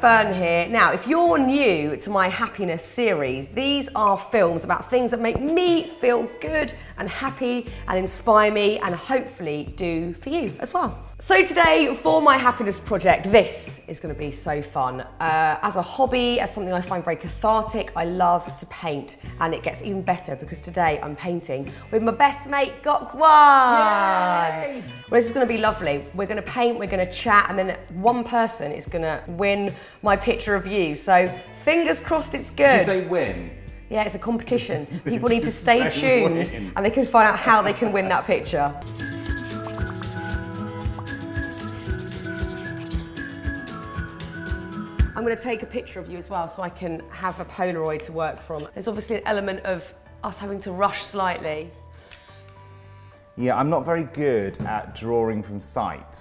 Fearne here. Now, if you're new to my happiness series, these are films about things that make me feel good and happy and inspire me and hopefully do for you as well. So today, for my happiness project, this is going to be so fun. As a hobby, as something I find very cathartic, I love to paint, and it gets even better because today I'm painting with my best mate, Gok Wan. Yay! Well, this is going to be lovely. We're going to paint, we're going to chat, and then one person is going to win my picture of you. So fingers crossed it's good. Did you say win? Yeah, it's a competition. People need to stay tuned, and they can find out how they can win that picture. I'm going to take a picture of you as well so I can have a Polaroid to work from. There's obviously an element of us having to rush slightly. Yeah, I'm not very good at drawing from sight.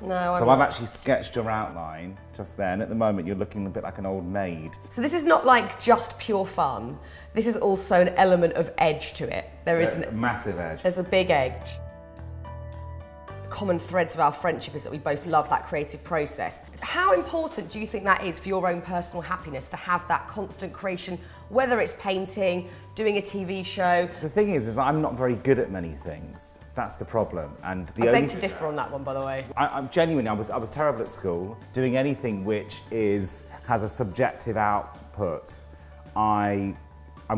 No, I've actually sketched your outline just then. At the moment, you're looking a bit like an old maid. So this is not like just pure fun. This is also an element of edge to it. There's a massive edge. There's a big edge. Common threads of our friendship is that we both love that creative process. How important do you think that is for your own personal happiness, to have that constant creation, whether it's painting, doing a TV show? The thing is I'm not very good at many things. That's the problem. And I beg to differ on that one, by the way. I'm genuinely, I was terrible at school. Doing anything which has a subjective output, I'm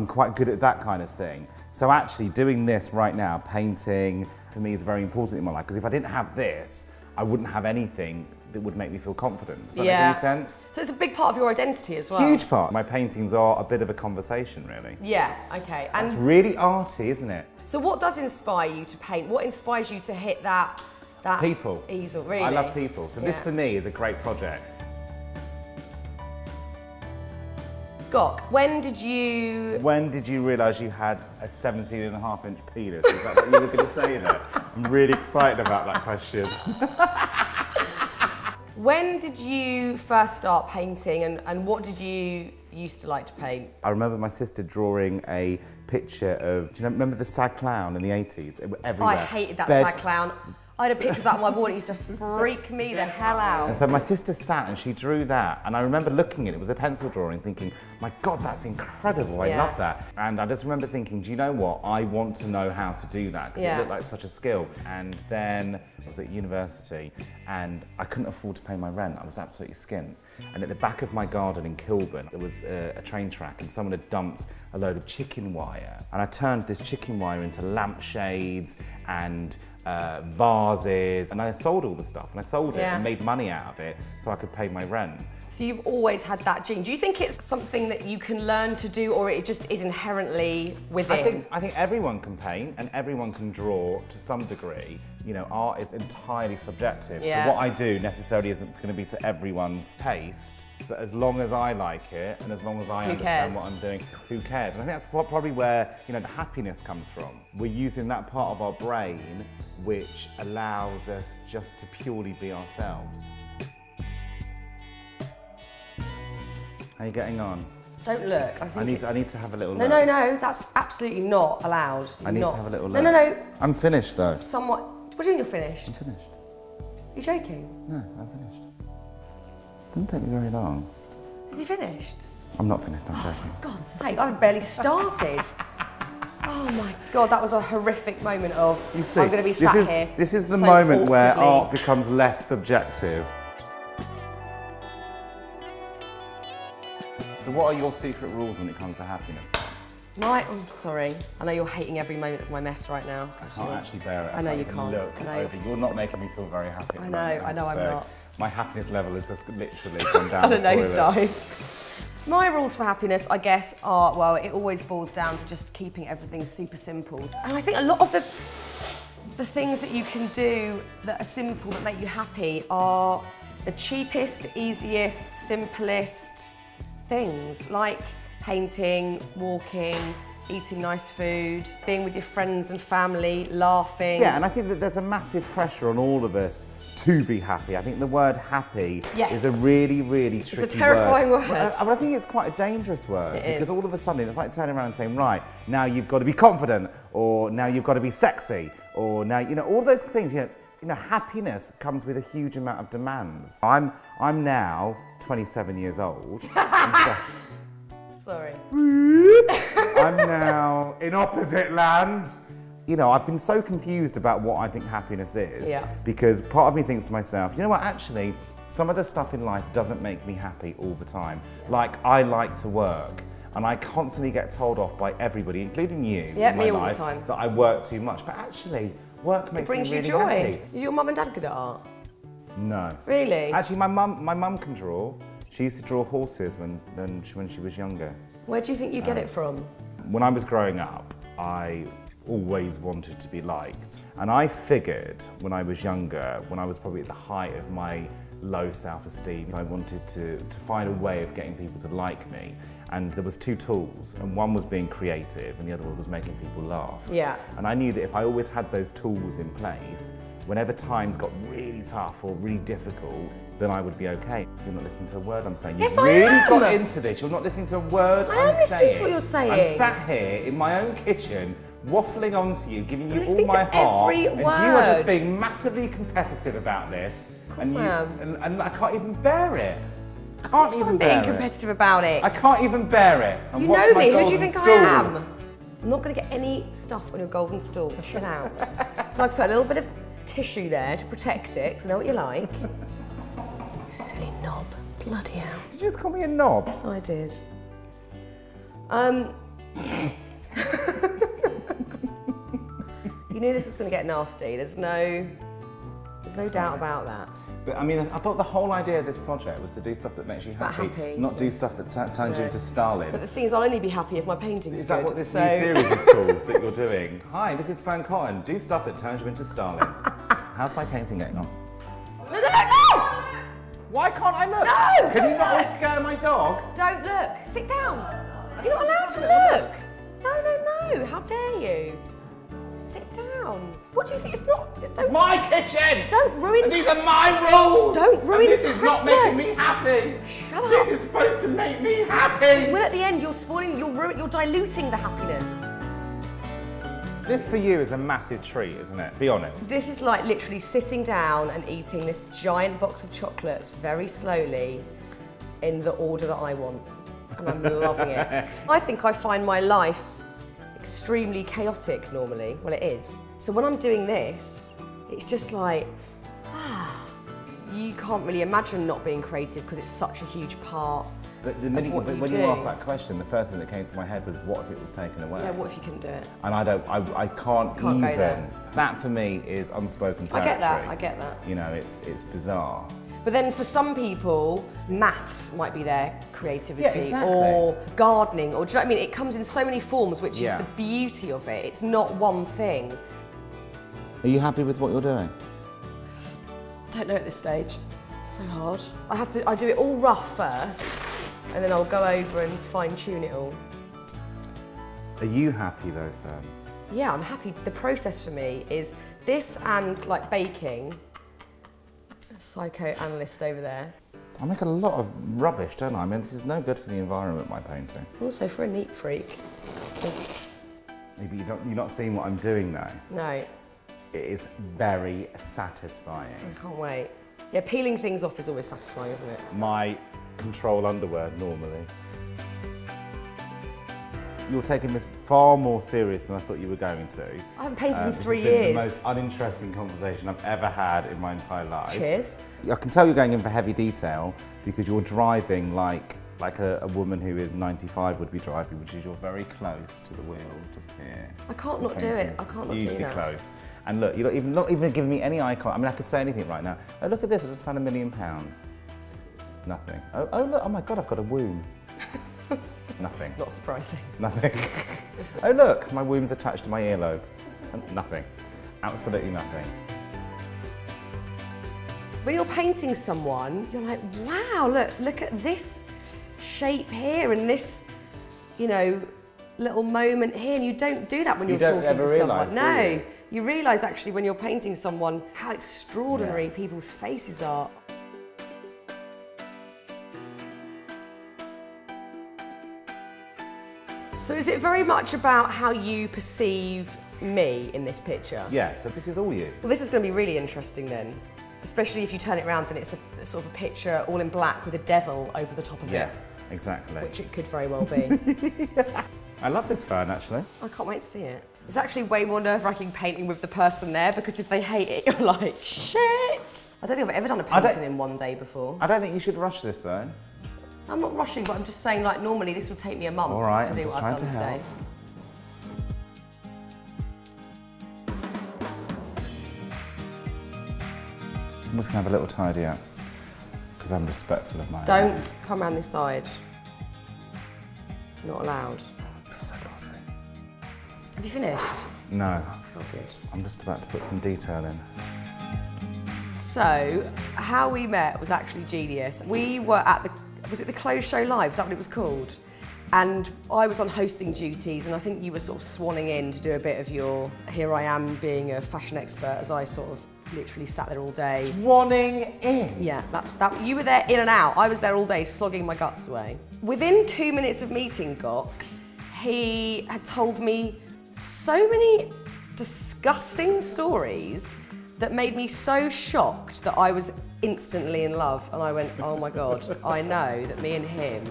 quite good at that kind of thing. So actually doing this right now, painting, for me is very important in my life, because if I didn't have this, I wouldn't have anything that would make me feel confident. Does that make any sense? So it's a big part of your identity as well. Huge part. My paintings are a bit of a conversation, really. Yeah, okay. And it's really arty, isn't it? So what does inspire you to paint? What inspires you to hit that people easel, really? I love people. So this for me is a great project. Gok, when did you realise you had a 17.5-inch penis? Is that what you were going to say there? I'm really excited about that question. When did you first start painting, and what did you used to like to paint? I remember my sister drawing a picture of, do you remember the sad clown in the 80s? Everywhere. I hated that sad clown. I had a picture of that on my wall, it used to freak me the hell out. And so my sister sat and she drew that, and I remember looking at it, it was a pencil drawing, thinking, my God, that's incredible, I love that. And I just remember thinking, do you know what, I want to know how to do that, because it looked like such a skill. And then I was at university, and I couldn't afford to pay my rent, I was absolutely skint. And at the back of my garden in Kilburn, there was a train track, and someone had dumped a load of chicken wire. And I turned this chicken wire into lampshades and vases, and I sold all the stuff, and I sold it and made money out of it so I could pay my rent. So you've always had that gene. Do you think it's something that you can learn to do, or it just is inherently within? I think everyone can paint and everyone can draw to some degree. You know, art is entirely subjective, so what I do necessarily isn't going to be to everyone's taste, but as long as I like it and as long as I understand what I'm doing, who cares? And I think that's probably where, you know, the happiness comes from. We're using that part of our brain which allows us just to purely be ourselves. How are you getting on? Don't look. I need to have a little look. No, no, no, that's absolutely not allowed. I need to have a little look. No, no, no. I'm finished though. Somewhat. What do you mean you're finished? I'm finished. Are you joking? No, I'm finished. It didn't take me very long. Is he finished? I'm not finished, I'm joking. For God's sake, I've barely started. Oh my God, that was a horrific moment of, see, I'm going to be sat here. This is the moment where art becomes less subjective. So what are your secret rules when it comes to happiness? I'm sorry. I know you're hating every moment of my mess right now. I can't actually bear it. I know you can't. Look, you're not making me feel very happy. I know, I know I'm not. My happiness level has just literally gone down the toilet. I don't know, My rules for happiness, I guess, are, well, it always boils down to just keeping everything super simple. And I think a lot of the things that you can do that are simple, that make you happy, are the cheapest, easiest, simplest things, like painting, walking, eating nice food, being with your friends and family, laughing. Yeah, and I think that there's a massive pressure on all of us to be happy. I think the word happy is a really, really tricky word. It's a terrifying word. Well, I think it's quite a dangerous word. It because all of a sudden it's like turning around and saying, right, now you've got to be confident, or now you've got to be sexy, or now, you know, all those things, you know, you know, happiness comes with a huge amount of demands. I'm now 27 years old. Sorry. I'm now in opposite land. You know, I've been so confused about what I think happiness is, because part of me thinks to myself, you know what, actually, some of the stuff in life doesn't make me happy all the time. Like, I like to work, and I constantly get told off by everybody, including you, in my life, all the time, that I work too much. But actually, work makes me really happy. It brings you joy. Happy. Your mum and dad good at art? No. Really? Actually, my mum can draw. She used to draw horses when she was younger. Where do you think you get it from? When I was growing up, I always wanted to be liked. And I figured when I was younger, when I was probably at the height of my low self-esteem, I wanted to find a way of getting people to like me. And there was two tools, and one was being creative and the other one was making people laugh. Yeah. And I knew that if I always had those tools in place, whenever times got really tough or really difficult, then I would be okay. You're not listening to a word I'm saying. Yes, I really got into this. You're not listening to a word I'm saying. I am listening to what you're saying. I'm sat here in my own kitchen, waffling on to you, giving you all my heart, and you are just being massively competitive about this. Of course I am. And I can't even bear it. Can't even bear it. I'm being competitive about it. I can't even bear it. And you know me. Who do you think I am? I'm not going to get any stuff on your golden stool. Chill out. So I put a little bit of tissue there to protect it, because I know what you like. Silly knob. Bloody hell. Did you just call me a knob? Yes, I did. You knew this was going to get nasty. There's no doubt about that. But I mean, I thought the whole idea of this project was to do stuff that makes you happy, not do stuff that turns you into Stalin. But the thing is, I'll only be happy if my painting's good. Is that what this new series is called that you're doing? Hi, this is Fearne Cotton. Do stuff that turns you into Stalin. How's my painting getting on? No! Why can't I look? No! Can you not scare my dog? Don't look. Sit down. You're not allowed to look. No. How dare you? Sit down. What do you think? It's not. It's my kitchen. Don't ruin. And these are my rules. Don't ruin Christmas. This is not making me happy. Shut up. This is supposed to make me happy. Well, at the end, you're spoiling. You're diluting the happiness. This for you is a massive treat, isn't it? Be honest. This is like literally sitting down and eating this giant box of chocolates very slowly, in the order that I want, and I'm loving it. I think I find my life extremely chaotic normally. Well, it is. So when I'm doing this, it's just like, you can't really imagine not being creative because it's such a huge part. But the minute when you asked that question, the first thing that came to my head was, what if it was taken away? Yeah, what if you couldn't do it? And I can't even. Go there. That for me is unspoken territory. I get that. You know, it's bizarre. But then for some people, maths might be their creativity, or gardening, or do you know what I mean? It comes in so many forms, which is the beauty of it. It's not one thing. Are you happy with what you're doing? Don't know at this stage. It's so hard. I do it all rough first, and then I'll go over and fine tune it all. Are you happy though, Fearne? Yeah, I'm happy. The process for me is this and like baking. Psychoanalyst over there. I make a lot of rubbish, don't I? I mean, this is no good for the environment, my painting. Also for a neat freak. Maybe you're not seeing what I'm doing though. No. It is very satisfying. I can't wait. Yeah, peeling things off is always satisfying, isn't it? My control underwear, normally. You're taking this far more serious than I thought you were going to. I haven't painted in 3 years. This has been the most uninteresting conversation I've ever had in my entire life. Cheers. I can tell you're going in for heavy detail because you're driving like a woman who is 95 would be driving, which is you're very close to the wheel, just here. I can't not do it. I can't not do that. Hugely close. And look, you're not even giving me any eye contact. I mean, I could say anything right now. Oh, look at this. I just found £1 million. Nothing. Oh look. Oh my God, I've got a womb. Nothing. Not surprising. Nothing. Oh look, my womb's attached to my earlobe. Nothing. Absolutely nothing. When you're painting someone, you're like, wow, look at this shape here and this, you know, little moment here. And you don't do that when you're talking to someone. Realise, no. You realise actually when you're painting someone how extraordinary people's faces are. So is it very much about how you perceive me in this picture. Yeah, so this is all you. Well, this is going to be really interesting then, especially if you turn it round and it's a sort of a picture all in black with a devil over the top of it. Yeah, exactly. Which it could very well be. I love this Fearne, actually. I can't wait to see it. It's actually way more nerve-wracking painting with the person there, because if they hate it, you're like, shit! I don't think I've ever done a painting in one day before. I don't think you should rush this, though. I'm not rushing, but I'm just saying, like, normally this would take me a month to do what I've done today. I'm just going to have a little tidy up, because I'm respectful of my own. Come around this side. Not allowed. So glossy. Have you finished? No. Oh, good. I'm just about to put some detail in. So, how we met was actually genius. We were at the, was it The Clothes Show Live? Is that what it was called? And I was on hosting duties, and I think you were sort of swanning in to do a bit of your, here I am being a fashion expert, as I sort of literally sat there all day. Swanning in? Yeah, that's, that, you were there in and out. I was there all day, slogging my guts away. Within 2 minutes of meeting Gok, he had told me so many disgusting stories that made me so shocked that I was instantly in love, and I went, oh my God, I know that me and him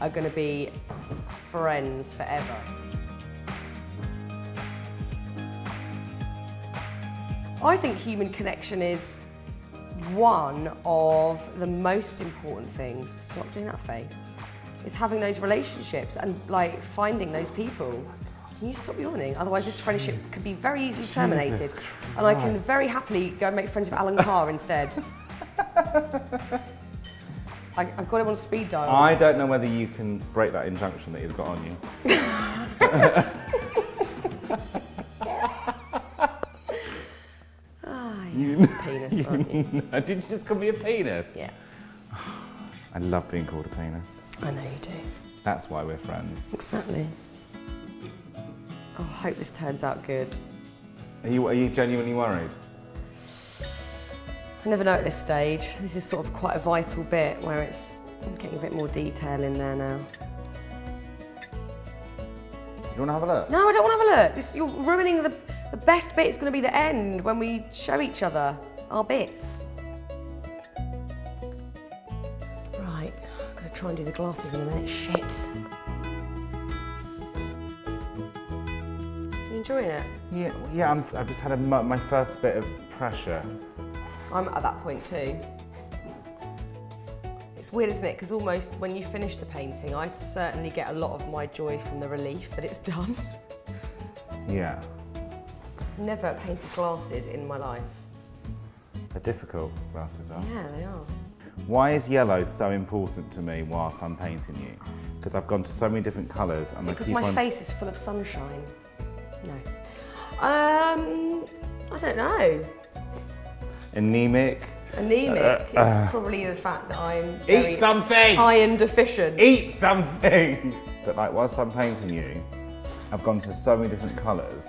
are gonna be friends forever. I think human connection is one of the most important things. Stop doing that face. It's having those relationships and like finding those people. Can you stop yawning? Otherwise this friendship could be very easily terminated. And I can very happily go and make friends with Alan Carr instead. I've got him on speed dial. I don't know whether you can break that injunction that he's got on you. Oh, you're a penis, aren't you? Did you just call me a penis? Yeah. I love being called a penis. I know you do. That's why we're friends. Exactly. Oh, I hope this turns out good. Are you genuinely worried? I never know at this stage. This is sort of quite a vital bit where it's, I'm getting a bit more detail in there now. You want to have a look? No, I don't want to have a look. This, you're ruining the best bit. It's going to be the end when we show each other our bits. Right, I'm going to try and do the glasses in a minute. Shit. You enjoying it? Yeah. I've just had my first bit of pressure. I'm at that point too. It's weird, isn't it? Because almost when you finish the painting, I certainly get a lot of my joy from the relief that it's done. Yeah. I've never painted glasses in my life. They're difficult, glasses are. Yeah, they are. Why is yellow so important to me whilst I'm painting you? Because I've gone to so many different colours, and because my face is full of sunshine. No. I don't know. Anemic. Anemic. It's probably the fact that I'm very iron deficient. Eat something. But like whilst I'm painting you, I've gone to so many different colours.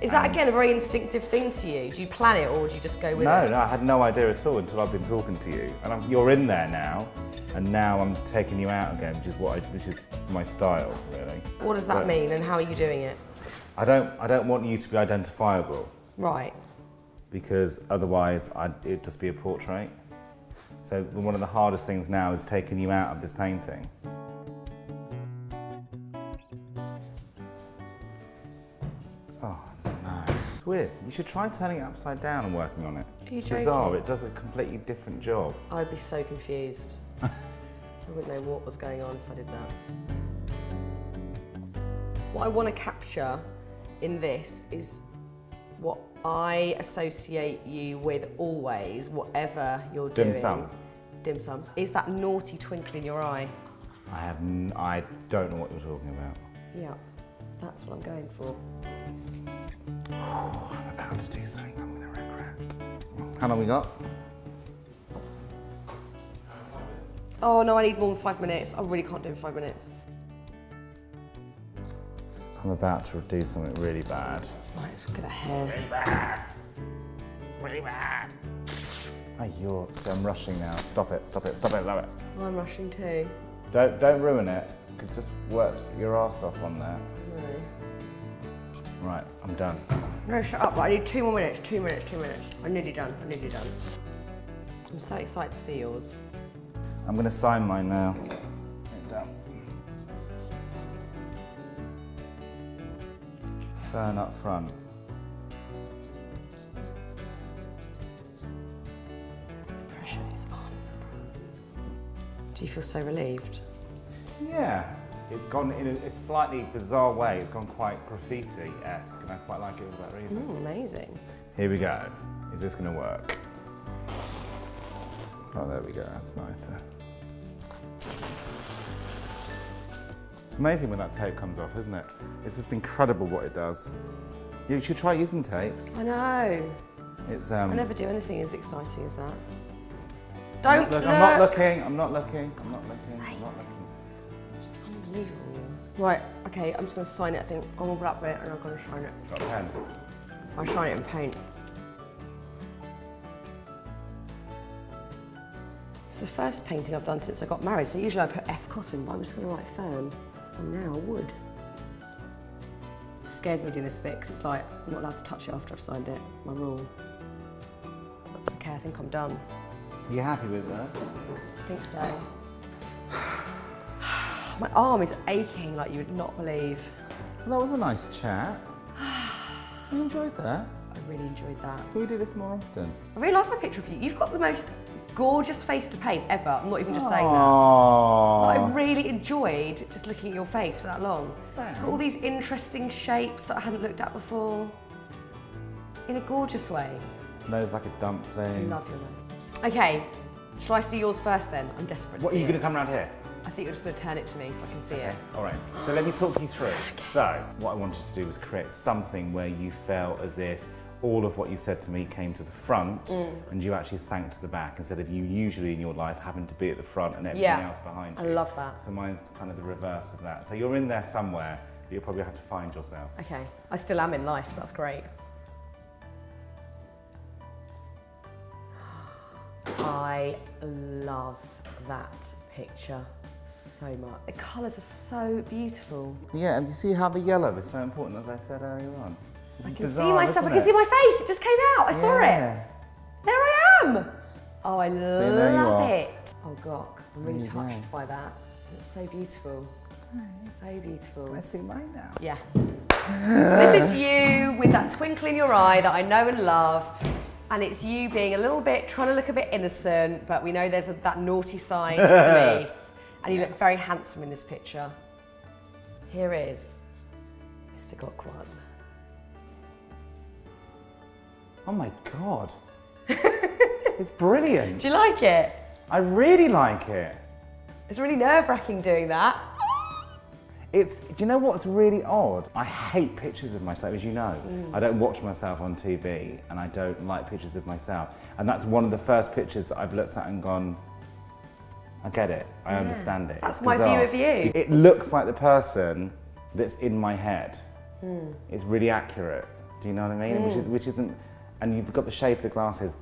Is that again a very instinctive thing to you? Do you plan it or do you just go with it? No, I had no idea at all until I've been talking to you, and you're in there now, and now I'm taking you out again, which is which is my style really. What does that mean, and how are you doing it? I don't want you to be identifiable. Right. Because otherwise it'd just be a portrait. So one of the hardest things now is taking you out of this painting. Oh, no. It's weird. You should try turning it upside down and working on it. Are you joking? Bizarre, it does a completely different job. I'd be so confused. I wouldn't know what was going on if I did that. What I want to capture in this is what I associate you with always, whatever you're doing. Dim sum. Dim sum. Is that naughty twinkle in your eye? I don't know what you're talking about. Yeah, that's what I'm going for. Oh, I'm about to do something I'm going to regret. How long we got? Oh no, I need more than 5 minutes. I really can't do it in 5 minutes. I'm about to do something really bad. Right, let's look at that hair. Really bad. Really bad. Oh, I'm rushing now. Stop it, stop it, stop it, love it. Oh, I'm rushing too. Don't ruin it. You could just work your arse off on that. No. Right, I'm done. No, shut up. I need 2 more minutes, 2 minutes, 2 minutes. I'm nearly done, I'm nearly done. I'm so excited to see yours. I'm going to sign mine now. Fearne up front. The pressure is on. Do you feel so relieved? Yeah. It's gone in a slightly bizarre way. It's gone quite graffiti-esque, and I quite like it for that reason. Ooh, amazing. Here we go. Is this going to work? Oh, there we go. That's nicer. It's amazing when that tape comes off, isn't it? It's just incredible what it does. You should try using tapes. I know. It's I never do anything as exciting as that. Don't look. I'm not looking. I'm not looking. I'm not looking. I'm not looking. Right, okay, I'm just going to sign it, I think. I'm going to wrap it and I'm going to shine it. Got a pen? I'll shine it in paint. It's the first painting I've done since I got married, so usually I put F Cotton, but I'm just going to write Fearne. So now I would. It scares me doing this bit, because it's like, I'm not allowed to touch it after I've signed it. It's my rule. Okay, I think I'm done. Are you happy with that? I think so. My arm is aching like you would not believe. Well, that was a nice chat. You enjoyed that? I really enjoyed that. Can we do this more often? I really like my picture of you. You've got the most gorgeous face to paint ever. I'm not even just saying that. But I really enjoyed just looking at your face for that long. Thanks. You've got all these interesting shapes that I hadn't looked at before. In a gorgeous way. Nose like a dumpling. I love your nose. Okay, shall I see yours first then? I'm desperate to see it. What, are you going to come around here? I think you're just going to turn it to me so I can see it. All right, so let me talk you through. Okay. So, what I wanted to do was create something where you felt as if all of what you said to me came to the front and you actually sank to the back, instead of you usually in your life having to be at the front and everything else behind you. I love that. So mine's kind of the reverse of that. So you're in there somewhere, but you'll probably have to find yourself. Okay, I still am in life, so that's great. I love that picture. So much. The colours are so beautiful. Yeah, and you see how the yellow is so important, as I said earlier on. It's I can see my face, it just came out, I saw it. There I am! Oh, I love it. Oh, Gok, I'm really touched by that. It's so beautiful. Nice. So beautiful. Can I see mine now? Yeah. So this is you with that twinkle in your eye that I know and love. And it's you being a little bit, trying to look a bit innocent, but we know there's a, that naughty side to me. And you look very handsome in this picture. Here is Mr. Gok Wan. Oh my God. It's brilliant. Do you like it? I really like it. It's really nerve-wracking doing that. Do you know what's really odd? I hate pictures of myself, as you know. I don't watch myself on TV, and I don't like pictures of myself. And that's one of the first pictures that I've looked at and gone, I get it, I understand it. That's my view of you. It looks like the person that's in my head. It's really accurate, do you know what I mean? Which isn't, and you've got the shape of the glasses,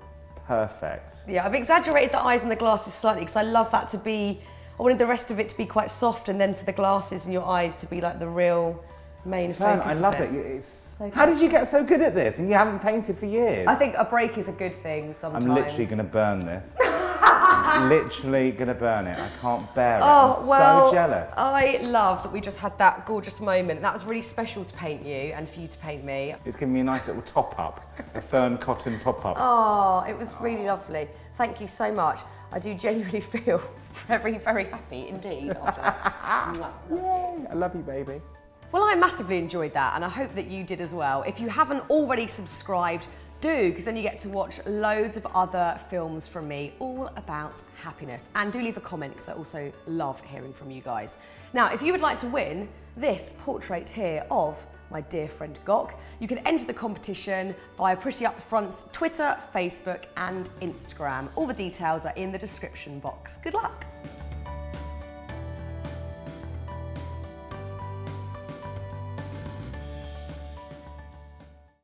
perfect. Yeah, I've exaggerated the eyes and the glasses slightly because I love that to be, I wanted the rest of it to be quite soft and then for the glasses and your eyes to be like the real main focus. I love it. So how did you get so good at this and you haven't painted for years? I think a break is a good thing sometimes. I'm literally going to burn this. Literally gonna burn it. I can't bear it. I'm so jealous. I love that we just had that gorgeous moment. That was really special to paint you and for you to paint me. It's given me a nice little top up, a Fearne Cotton top up. Oh, it was really lovely. Thank you so much. I do genuinely feel very, very happy indeed after that. Yay, I love you, baby. Well, I massively enjoyed that and I hope that you did as well. If you haven't already subscribed, do, because then you get to watch loads of other films from me all about happiness. And do leave a comment, because I also love hearing from you guys. Now, if you would like to win this portrait here of my dear friend Gok, you can enter the competition via Pretty Upfront's Twitter, Facebook and Instagram. All the details are in the description box. Good luck.